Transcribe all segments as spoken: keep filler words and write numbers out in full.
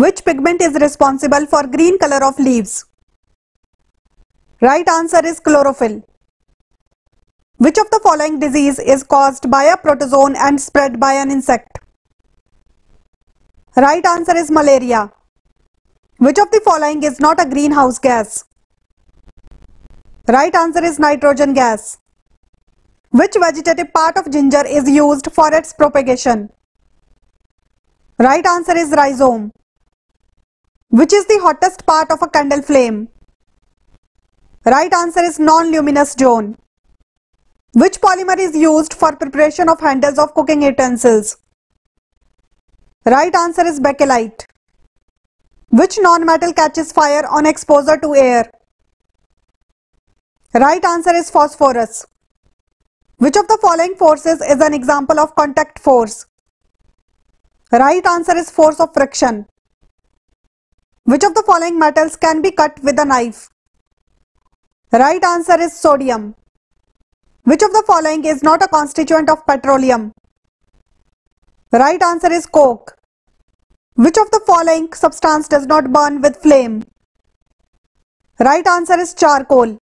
Which pigment is responsible for green color of leaves? Right answer is chlorophyll. Which of the following disease is caused by a protozoan and spread by an insect? Right answer is malaria. Which of the following is not a greenhouse gas? Right answer is nitrogen gas. Which vegetative part of ginger is used for its propagation? Right answer is rhizome. Which is the hottest part of a candle flame? Right answer is non-luminous zone. Which polymer is used for preparation of handles of cooking utensils? Right answer is Bakelite. Which non-metal catches fire on exposure to air? Right answer is phosphorus. Which of the following forces is an example of contact force? Right answer is force of friction. Which of the following metals can be cut with a knife? Right answer is sodium. Which of the following is not a constituent of petroleum? Right answer is coke. Which of the following substance does not burn with flame? Right answer is charcoal.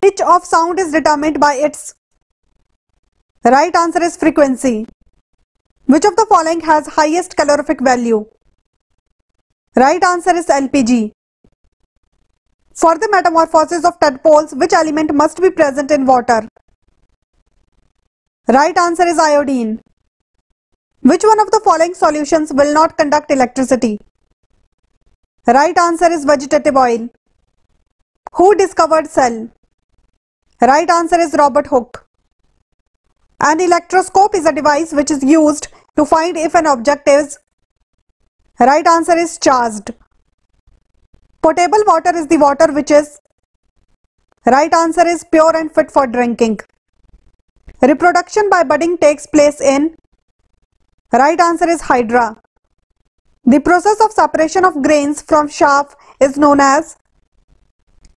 Pitch of sound is determined by its? Right answer is frequency. Which of the following has highest calorific value? Right answer is L P G. For the metamorphosis of tadpoles, which element must be present in water? Right answer is iodine. Which one of the following solutions will not conduct electricity? Right answer is vegetative oil. Who discovered cell? Right answer is Robert Hooke. An electroscope is a device which is used to find if an object is? Right answer is charged. Potable water is the water which is? Right answer is pure and fit for drinking. Reproduction by budding takes place in? Right answer is Hydra. The process of separation of grains from chaff is known as?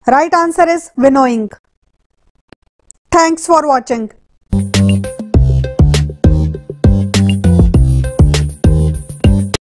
Right answer is winnowing. Thanks for watching.